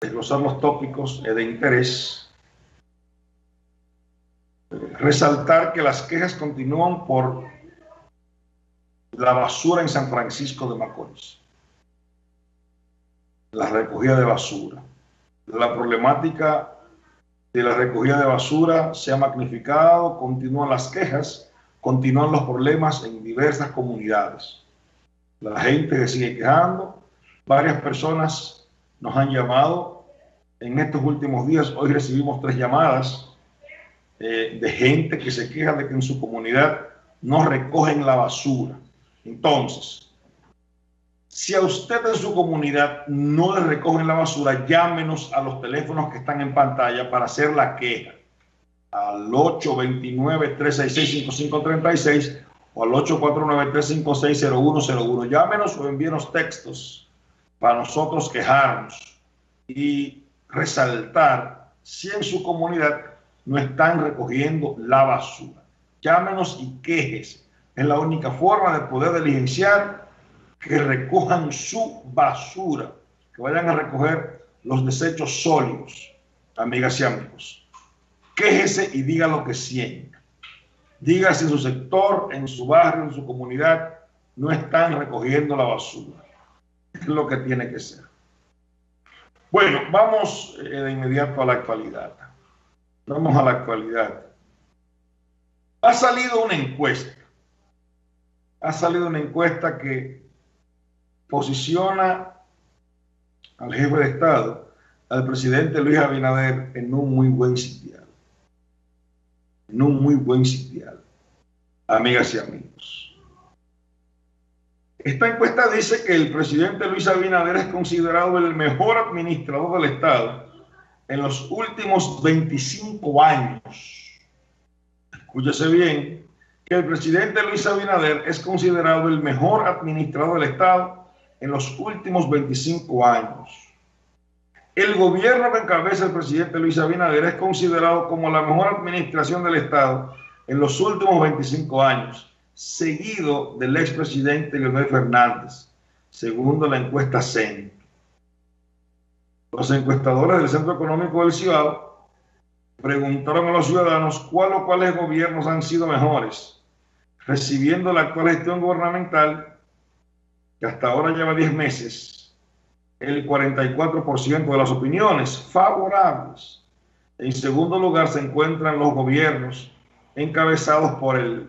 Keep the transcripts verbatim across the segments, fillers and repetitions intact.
desglosar los tópicos de interés, resaltar que las quejas continúan por la basura en San Francisco de Macorís, la recogida de basura. La problemática de la recogida de basura se ha magnificado, continúan las quejas, continúan los problemas en diversas comunidades. La gente se sigue quejando, varias personas nos han llamado en estos últimos días. Hoy recibimos tres llamadas eh, de gente que se queja de que en su comunidad no recogen la basura. Entonces, si a usted en su comunidad no le recogen la basura, llámenos a los teléfonos que están en pantalla para hacer la queja. Al ocho dos nueve, tres seis seis, cinco cinco tres seis o al ocho cuatro nueve, tres cinco seis, cero uno cero uno. Llámenos o envíenos textos para nosotros quejarnos y resaltar si en su comunidad no están recogiendo la basura. Llámenos y quejes. Es la única forma de poder diligenciar que recojan su basura, que vayan a recoger los desechos sólidos, amigas y amigos. Quéjese y diga lo que sienta. Diga si en su sector, en su barrio, en su comunidad, no están recogiendo la basura. Es lo que tiene que ser. Bueno, vamos de inmediato a la actualidad. Vamos a la actualidad. Ha salido una encuesta. Ha salido una encuesta que posiciona al jefe de Estado, al presidente Luis Abinader, en un muy buen sitial. En un muy buen sitial, amigas y amigos. Esta encuesta dice que el presidente Luis Abinader es considerado el mejor administrador del Estado en los últimos veinticinco años. Escúchese bien, que el presidente Luis Abinader es considerado el mejor administrador del Estado en los últimos veinticinco años. El gobierno que encabeza el presidente Luis Abinader es considerado como la mejor administración del Estado en los últimos veinticinco años, seguido del expresidente Leonel Fernández, según la encuesta Centro. Los encuestadores del Centro Económico del Cibao preguntaron a los ciudadanos cuál o cuáles gobiernos han sido mejores, recibiendo la actual gestión gubernamental, que hasta ahora lleva diez meses, el cuarenta y cuatro por ciento de las opiniones favorables. En segundo lugar se encuentran los gobiernos encabezados por el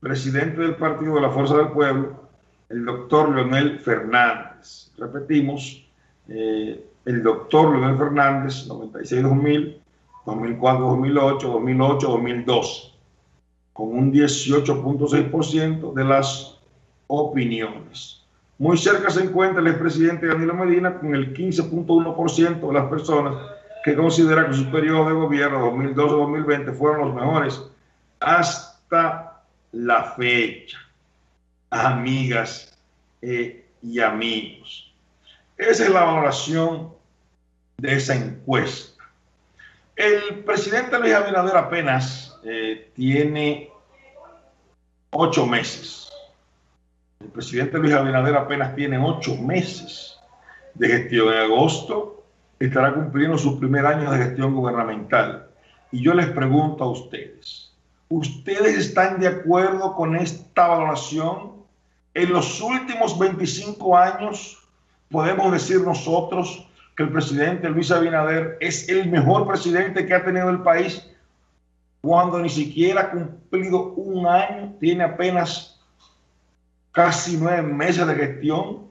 presidente del Partido de la Fuerza del Pueblo, el doctor Leonel Fernández. Repetimos, eh, el doctor Leonel Fernández, noventa y seis a dos mil, dos mil cuatro a dos mil ocho, dos mil ocho a dos mil doce, con un dieciocho punto seis por ciento de las opiniones. Muy cerca se encuentra el expresidente Danilo Medina con el quince punto uno por ciento de las personas que consideran que sus periodos de gobierno dos mil doce a dos mil veinte fueron los mejores hasta la fecha. Amigas eh, y amigos, esa es la valoración de esa encuesta. El presidente Luis Abinader apenas eh, tiene ocho meses. El presidente Luis Abinader apenas tiene ocho meses de gestión. En agosto estará cumpliendo sus primer año de gestión gubernamental. Y yo les pregunto a ustedes, ¿ustedes están de acuerdo con esta valoración? En los últimos veinticinco años podemos decir nosotros que el presidente Luis Abinader es el mejor presidente que ha tenido el país, cuando ni siquiera ha cumplido un año, tiene apenas casi nueve meses de gestión.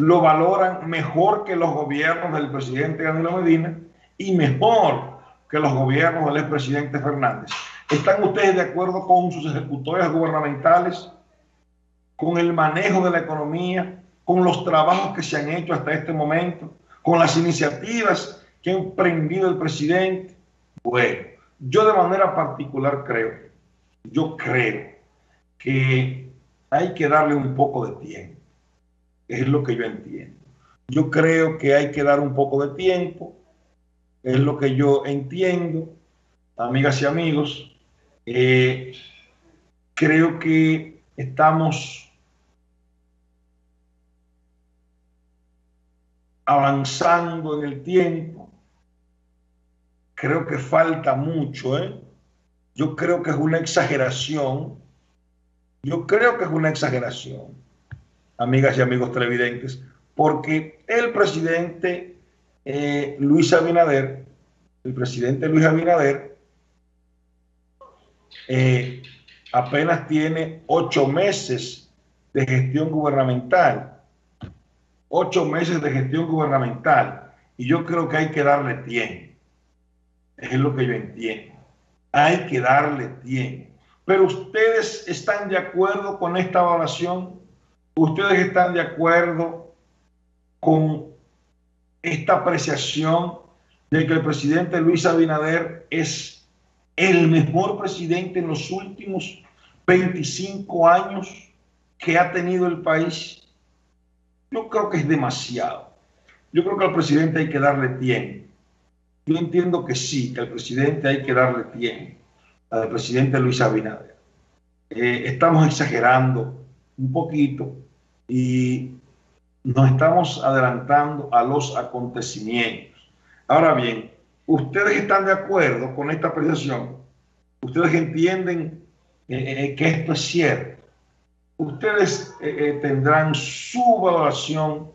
Lo valoran mejor que los gobiernos del presidente Danilo Medina y mejor que los gobiernos del expresidente Fernández. ¿Están ustedes de acuerdo con sus ejecutores gubernamentales, con el manejo de la economía, con los trabajos que se han hecho hasta este momento, con las iniciativas que ha emprendido el presidente? Bueno, yo de manera particular creo, yo creo que hay que darle un poco de tiempo, es lo que yo entiendo. Yo creo que hay que dar un poco de tiempo, es lo que yo entiendo, amigas y amigos. Eh, creo que estamos avanzando en el tiempo. Creo que falta mucho, ¿eh? Yo creo que es una exageración. Yo creo que es una exageración, amigas y amigos televidentes, porque el presidente eh, Luis Abinader, el presidente Luis Abinader, eh, apenas tiene ocho meses de gestión gubernamental. Ocho meses de gestión gubernamental. Y yo creo que hay que darle tiempo. Es lo que yo entiendo. Hay que darle tiempo. Pero ustedes están de acuerdo con esta evaluación. Ustedes están de acuerdo con esta apreciación de que el presidente Luis Abinader es el mejor presidente en los últimos veinticinco años que ha tenido el país. Yo creo que es demasiado. Yo creo que al presidente hay que darle tiempo. Yo entiendo que sí, que al presidente hay que darle tiempo. Al presidente Luis Abinader. Eh, estamos exagerando un poquito y nos estamos adelantando a los acontecimientos. Ahora bien, ustedes están de acuerdo con esta apreciación. Ustedes entienden eh, que esto es cierto. Ustedes eh, tendrán su valoración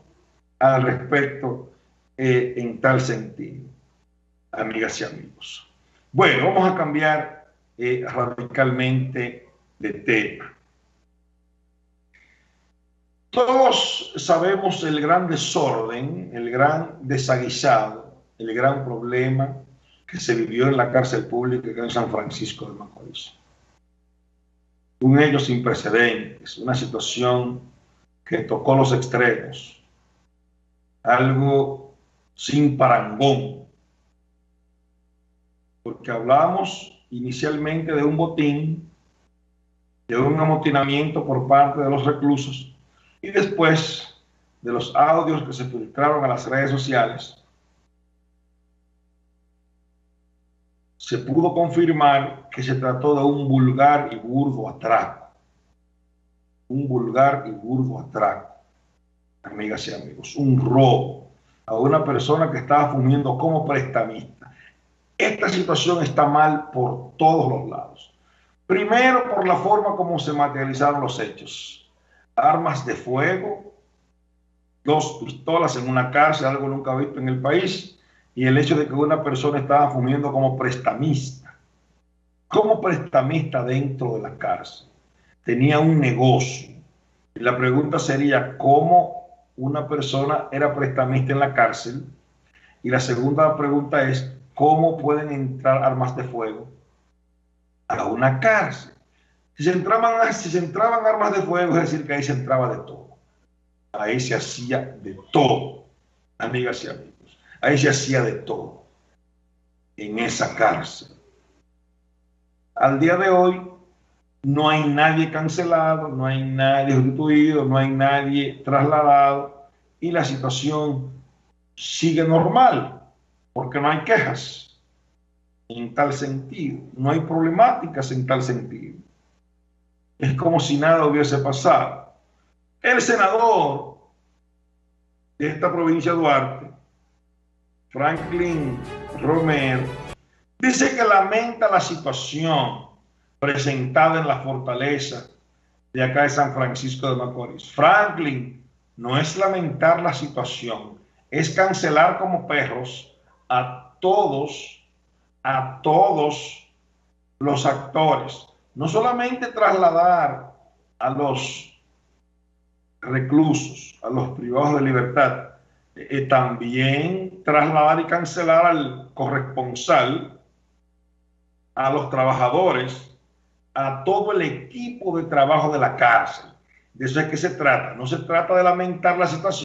al respecto eh, en tal sentido, amigas y amigos. Bueno, vamos a cambiar Eh, radicalmente de tema. Todos sabemos el gran desorden, el gran desaguisado, el gran problema que se vivió en la cárcel pública en San Francisco de Macorís. Un hecho sin precedentes, una situación que tocó los extremos, algo sin parangón, porque hablamos inicialmente de un botín, de un amotinamiento por parte de los reclusos y después de los audios que se filtraron a las redes sociales, se pudo confirmar que se trató de un vulgar y burdo atraco. Un vulgar y burdo atraco, amigas y amigos, un robo a una persona que estaba fungiendo como prestamista. Esta situación está mal por todos los lados. Primero, por la forma como se materializaron los hechos. Armas de fuego, dos pistolas en una cárcel, algo nunca visto en el país, y el hecho de que una persona estaba fungiendo como prestamista. Como prestamista dentro de la cárcel. Tenía un negocio. Y la pregunta sería, ¿cómo una persona era prestamista en la cárcel? Y la segunda pregunta es, ¿cómo pueden entrar armas de fuego a una cárcel? Si se entraban, si se entraban armas de fuego, es decir, que ahí se entraba de todo. Ahí se hacía de todo, amigas y amigos. Ahí se hacía de todo, en esa cárcel. Al día de hoy, no hay nadie cancelado, no hay nadie sustituido, no hay nadie trasladado, y la situación sigue normal. Porque no hay quejas en tal sentido, no hay problemáticas en tal sentido. Es como si nada hubiese pasado. El senador de esta provincia de Duarte, Franklin Romero, dice que lamenta la situación presentada en la fortaleza de acá de San Francisco de Macorís. Franklin, no es lamentar la situación, es cancelar como perros a todos, a todos los actores. No solamente trasladar a los reclusos, a los privados de libertad, eh, también trasladar y cancelar al corresponsal, a los trabajadores, a todo el equipo de trabajo de la cárcel. De eso es que se trata. No se trata de lamentar la situación.